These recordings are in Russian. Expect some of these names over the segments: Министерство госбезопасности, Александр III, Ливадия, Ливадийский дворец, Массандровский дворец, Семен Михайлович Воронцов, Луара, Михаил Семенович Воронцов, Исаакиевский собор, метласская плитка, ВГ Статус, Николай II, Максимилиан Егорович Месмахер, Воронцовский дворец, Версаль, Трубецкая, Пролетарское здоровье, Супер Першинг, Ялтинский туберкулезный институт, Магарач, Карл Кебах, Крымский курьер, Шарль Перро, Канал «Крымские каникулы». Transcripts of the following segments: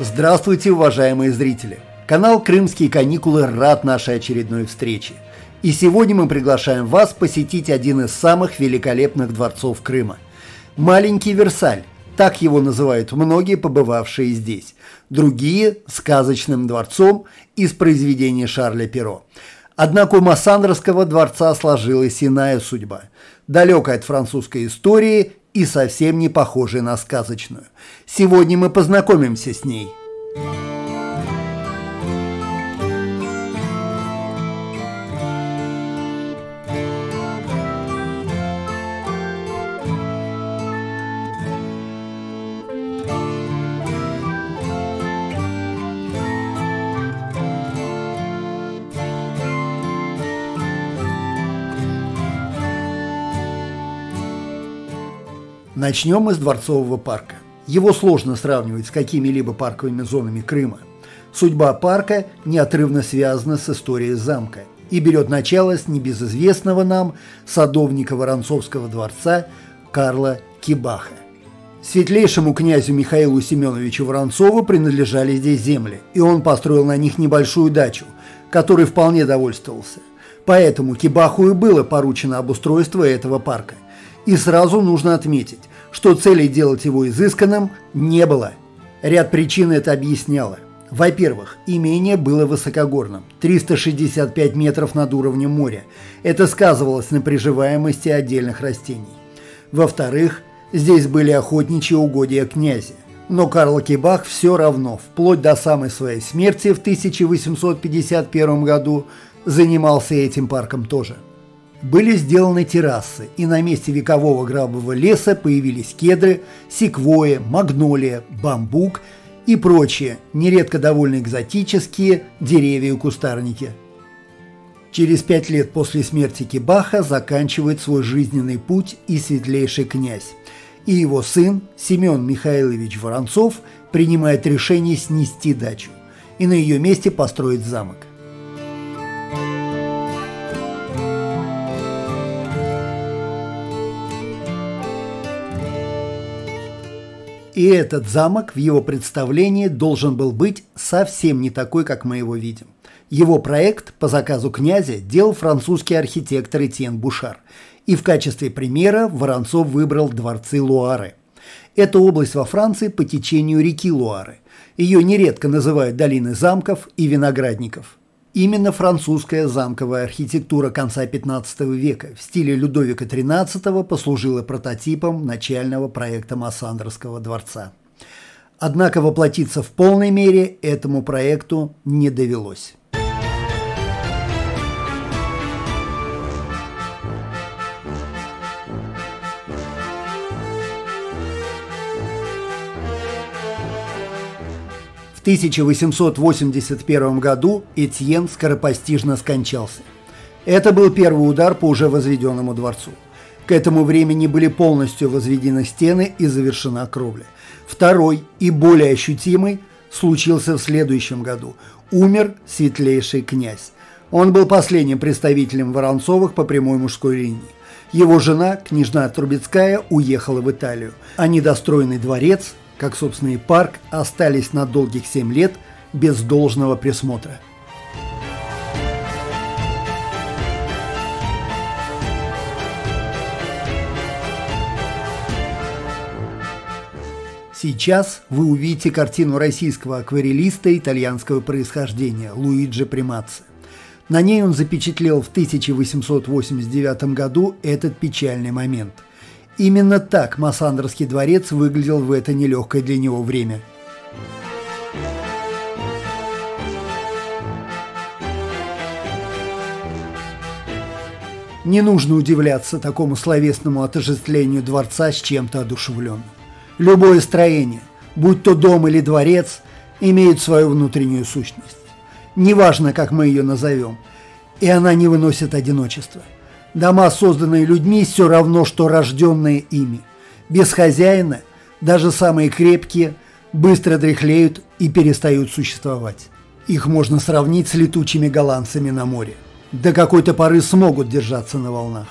Здравствуйте, уважаемые зрители! Канал «Крымские каникулы» рад нашей очередной встрече. И сегодня мы приглашаем вас посетить один из самых великолепных дворцов Крыма. Маленький Версаль, так его называют многие, побывавшие здесь. Другие – сказочным дворцом из произведения Шарля Перро. Однако у Массандровского дворца сложилась иная судьба, далекая от французской истории и совсем не похожая на сказочную. Сегодня мы познакомимся с ней. Начнем мы с дворцового парка. Его сложно сравнивать с какими-либо парковыми зонами Крыма. Судьба парка неотрывно связана с историей замка и берет начало с небезызвестного нам садовника Воронцовского дворца Карла Кебаха. Светлейшему князю Михаилу Семеновичу Воронцову принадлежали здесь земли, и он построил на них небольшую дачу, которой вполне довольствовался. Поэтому Кебаху и было поручено обустройство этого парка. И сразу нужно отметить, что целей делать его изысканным не было. Ряд причин это объясняло. Во-первых, имение было высокогорным – 365 метров над уровнем моря. Это сказывалось на приживаемости отдельных растений. Во-вторых, здесь были охотничьи угодья князя. Но Карл Кебах все равно, вплоть до самой своей смерти в 1851 году, занимался этим парком тоже. Были сделаны террасы, и на месте векового грабового леса появились кедры, секвоя, магнолия, бамбук и прочие, нередко довольно экзотические, деревья и кустарники. Через 5 лет после смерти Кебаха заканчивает свой жизненный путь и светлейший князь. И его сын Семен Михайлович Воронцов принимает решение снести дачу и на ее месте построить замок. И этот замок в его представлении должен был быть совсем не такой, как мы его видим. Его проект по заказу князя делал французский архитектор Этиен Бушар. И в качестве примера Воронцов выбрал дворцы Луары. Это область во Франции по течению реки Луары. Ее нередко называют долиной замков и виноградников. Именно французская замковая архитектура конца XV века в стиле Людовика XIII послужила прототипом начального проекта Массандровского дворца. Однако воплотиться в полной мере этому проекту не довелось. В 1881 году Этьен скоропостижно скончался. Это был первый удар по уже возведенному дворцу. К этому времени были полностью возведены стены и завершена кровля. Второй и более ощутимый случился в следующем году. Умер светлейший князь. Он был последним представителем Воронцовых по прямой мужской линии. Его жена, княжна Трубецкая, уехала в Италию, а недостроенный дворец, как собственный парк, остались на долгих 7 лет без должного присмотра. Сейчас вы увидите картину российского акварелиста итальянского происхождения Луиджи Примацци. На ней он запечатлел в 1889 году этот печальный момент. Именно так Массандровский дворец выглядел в это нелегкое для него время. Не нужно удивляться такому словесному отождествлению дворца с чем-то одушевленным. Любое строение, будь то дом или дворец, имеет свою внутреннюю сущность. Неважно, как мы ее назовем, и она не выносит одиночества. Дома, созданные людьми, все равно, что рожденные ими. Без хозяина даже самые крепкие быстро дряхлеют и перестают существовать. Их можно сравнить с летучими голландцами на море. До какой-то поры смогут держаться на волнах,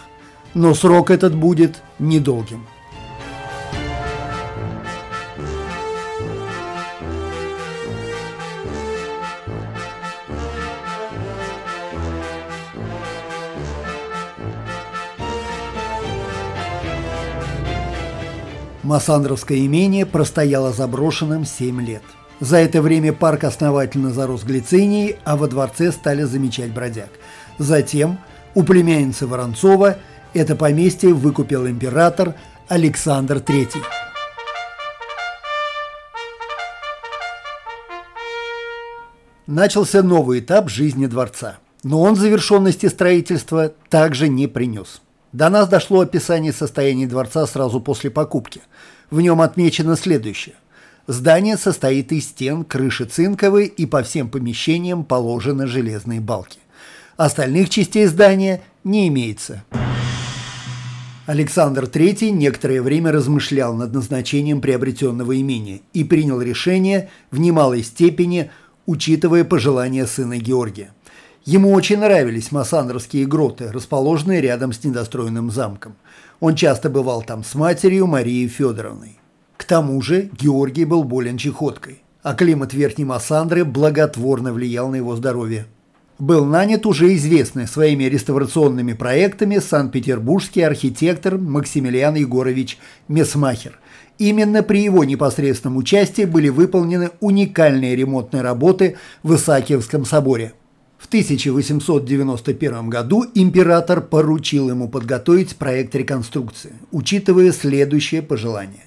но срок этот будет недолгим. Массандровское имение простояло заброшенным 7 лет. За это время парк основательно зарос глицинией, а во дворце стали замечать бродяг. Затем у племянницы Воронцова это поместье выкупил император Александр III. Начался новый этап жизни дворца, но он завершенности строительства также не принес. До нас дошло описание состояния дворца сразу после покупки. В нем отмечено следующее. Здание состоит из стен, крыши цинковой, и по всем помещениям положены железные балки. Остальных частей здания не имеется. Александр III некоторое время размышлял над назначением приобретенного имения и принял решение в немалой степени, учитывая пожелания сына Георгия. Ему очень нравились массандровские гроты, расположенные рядом с недостроенным замком. Он часто бывал там с матерью Марией Федоровной. К тому же Георгий был болен чахоткой, а климат Верхней Массандры благотворно влиял на его здоровье. Был нанят уже известный своими реставрационными проектами санкт-петербургский архитектор Максимилиан Егорович Месмахер. Именно при его непосредственном участии были выполнены уникальные ремонтные работы в Исаакиевском соборе. В 1891 году император поручил ему подготовить проект реконструкции, учитывая следующее пожелание.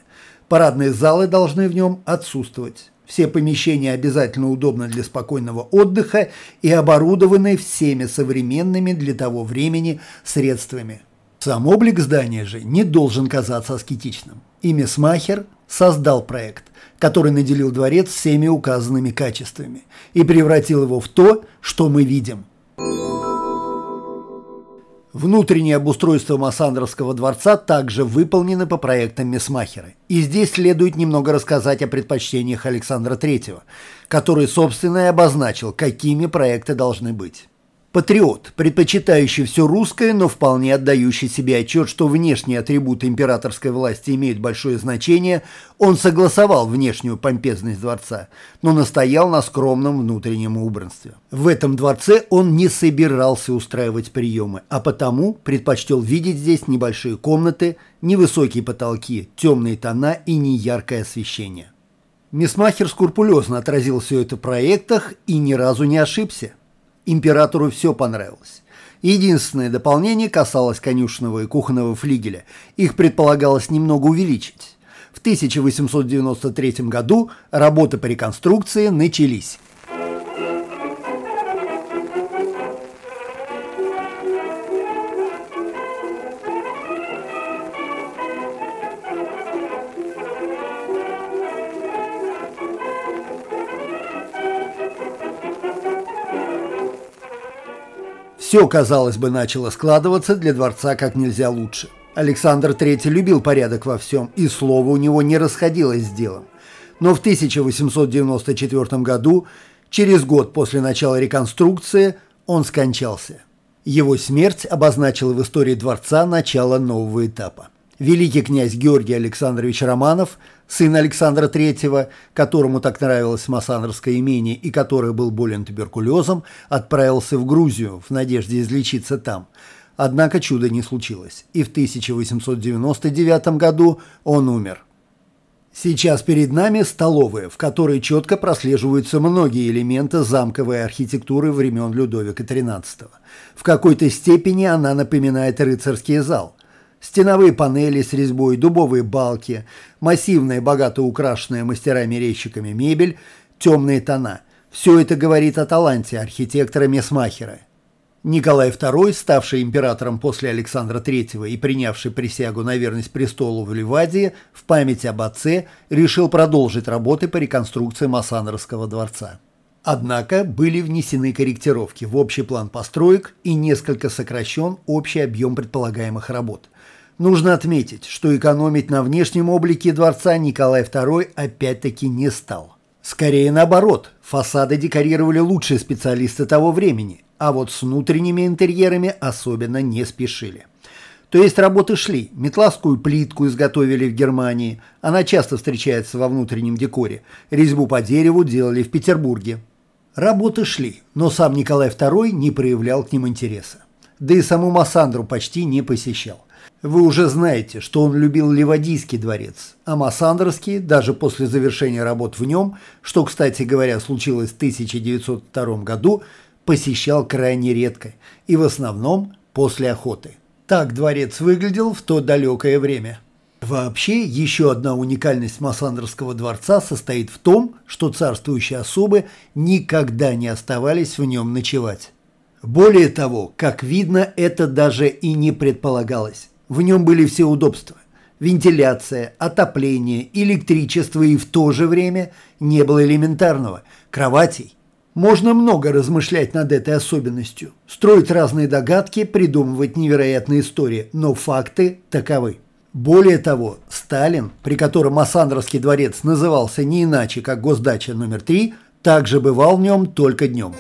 Парадные залы должны в нем отсутствовать. Все помещения обязательно удобны для спокойного отдыха и оборудованы всеми современными для того времени средствами. Сам облик здания же не должен казаться аскетичным. И Месмахер создал проект, который наделил дворец всеми указанными качествами и превратил его в то, что мы видим. Внутреннее обустройство Массандровского дворца также выполнено по проектам Месмахера. И здесь следует немного рассказать о предпочтениях Александра III, который, собственно, и обозначил, какими проекты должны быть. Патриот, предпочитающий все русское, но вполне отдающий себе отчет, что внешние атрибуты императорской власти имеют большое значение, он согласовал внешнюю помпезность дворца, но настоял на скромном внутреннем убранстве. В этом дворце он не собирался устраивать приемы, а потому предпочтел видеть здесь небольшие комнаты, невысокие потолки, темные тона и неяркое освещение. Месмахер скрупулезно отразил все это в проектах и ни разу не ошибся. Императору все понравилось. Единственное дополнение касалось конюшенного и кухонного флигеля. Их предполагалось немного увеличить. В 1893 году работы по реконструкции начались. Все, казалось бы, начало складываться для дворца как нельзя лучше. Александр III любил порядок во всем, и слово у него не расходилось с делом. Но в 1894 году, через год после начала реконструкции, он скончался. Его смерть обозначила в истории дворца начало нового этапа. великий князь Георгий Александрович Романов, сын Александра III, которому так нравилось массандровское имение и который был болен туберкулезом, отправился в Грузию в надежде излечиться там. Однако чуда не случилось, и в 1899 году он умер. Сейчас перед нами столовая, в которой четко прослеживаются многие элементы замковой архитектуры времен Людовика XIII. В какой-то степени она напоминает рыцарский зал. Стеновые панели с резьбой, дубовые балки, массивная, богато украшенная мастерами-резчиками мебель, темные тона. Все это говорит о таланте архитектора-месмахера. Николай II, ставший императором после Александра III и принявший присягу на верность престолу в Ливадии, в память об отце решил продолжить работы по реконструкции Массандровского дворца. Однако были внесены корректировки в общий план построек и несколько сокращен общий объем предполагаемых работ. Нужно отметить, что экономить на внешнем облике дворца Николай II опять-таки не стал. Скорее наоборот, фасады декорировали лучшие специалисты того времени, а вот с внутренними интерьерами особенно не спешили. То есть работы шли, метласскую плитку изготовили в Германии, она часто встречается во внутреннем декоре, резьбу по дереву делали в Петербурге. Работы шли, но сам Николай II не проявлял к ним интереса. Да и саму Массандру почти не посещал. Вы уже знаете, что он любил Ливадийский дворец, а Массандровский, даже после завершения работ в нем, что, кстати говоря, случилось в 1902 году, посещал крайне редко и в основном после охоты. Так дворец выглядел в то далекое время. Вообще, еще одна уникальность Массандровского дворца состоит в том, что царствующие особы никогда не оставались в нем ночевать. Более того, как видно, это даже и не предполагалось. В нем были все удобства. Вентиляция, отопление, электричество и в то же время не было элементарного – кроватей. Можно много размышлять над этой особенностью, строить разные догадки, придумывать невероятные истории, но факты таковы. Более того, Сталин, при котором Массандровский дворец назывался не иначе, как Госдача номер 3, также бывал в нем только днем.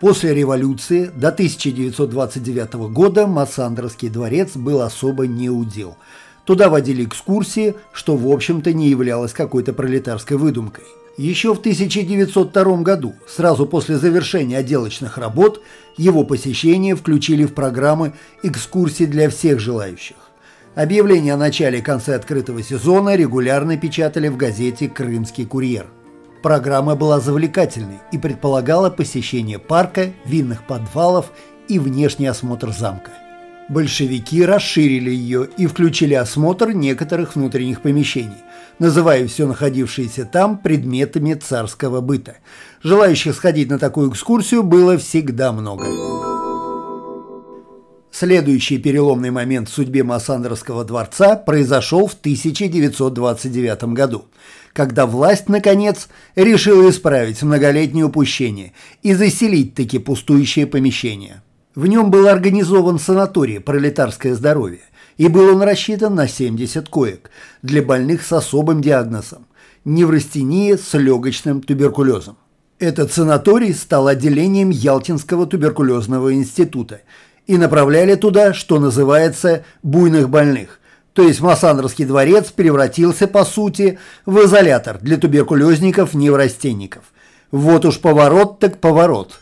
После революции до 1929 года Массандровский дворец был особо не удел. Туда водили экскурсии, что в общем-то не являлось какой-то пролетарской выдумкой. Еще в 1902 году, сразу после завершения отделочных работ, его посещение включили в программы экскурсий для всех желающих. Объявления о начале и конце открытого сезона регулярно печатали в газете «Крымский курьер». Программа была завлекательной и предполагала посещение парка, винных подвалов и внешний осмотр замка. Большевики расширили ее и включили осмотр некоторых внутренних помещений, называя все находившиеся там предметами царского быта. Желающих сходить на такую экскурсию было всегда много. Следующий переломный момент в судьбе Массандровского дворца произошел в 1929 году, когда власть, наконец, решила исправить многолетнее упущение и заселить таки пустующие помещения. В нем был организован санаторий «Пролетарское здоровье», и был он рассчитан на 70 коек для больных с особым диагнозом – неврастения с легочным туберкулезом. Этот санаторий стал отделением Ялтинского туберкулезного института, и направляли туда, что называется, буйных больных. То есть Массандровский дворец превратился, по сути, в изолятор для туберкулезников-неврастенников. Вот уж поворот так поворот.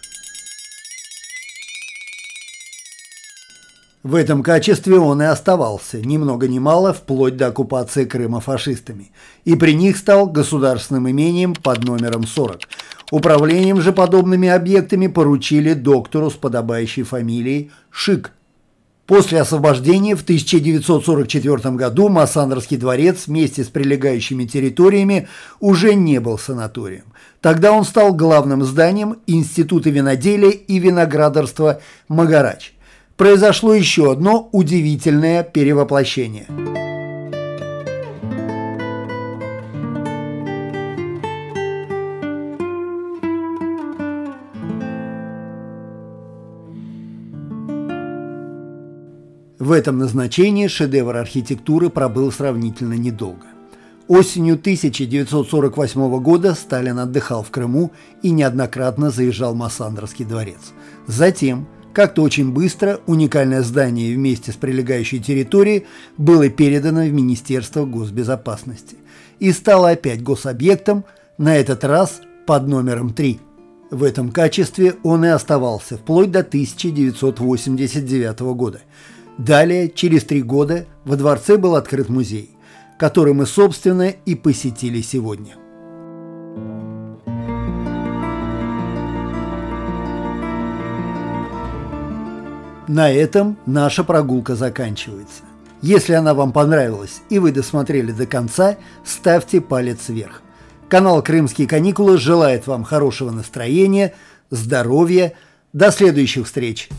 В этом качестве он и оставался, ни много ни мало, вплоть до оккупации Крыма фашистами. И при них стал государственным имением под номером 40. Управлением же подобными объектами поручили доктору с подобающей фамилией Шик. После освобождения в 1944 году Массандровский дворец вместе с прилегающими территориями уже не был санаторием. Тогда он стал главным зданием Института виноделия и виноградарства «Магарач». Произошло еще одно удивительное перевоплощение. В этом назначении шедевр архитектуры пробыл сравнительно недолго. Осенью 1948 года Сталин отдыхал в Крыму и неоднократно заезжал в Массандровский дворец. Затем, как-то очень быстро, уникальное здание вместе с прилегающей территорией было передано в Министерство госбезопасности и стало опять гособъектом, на этот раз под номером 3. В этом качестве он и оставался вплоть до 1989 года. Далее, через 3 года, во дворце был открыт музей, который мы, собственно, и посетили сегодня. На этом наша прогулка заканчивается. Если она вам понравилась и вы досмотрели до конца, ставьте палец вверх. Канал «Крымские каникулы» желает вам хорошего настроения, здоровья. До следующих встреч!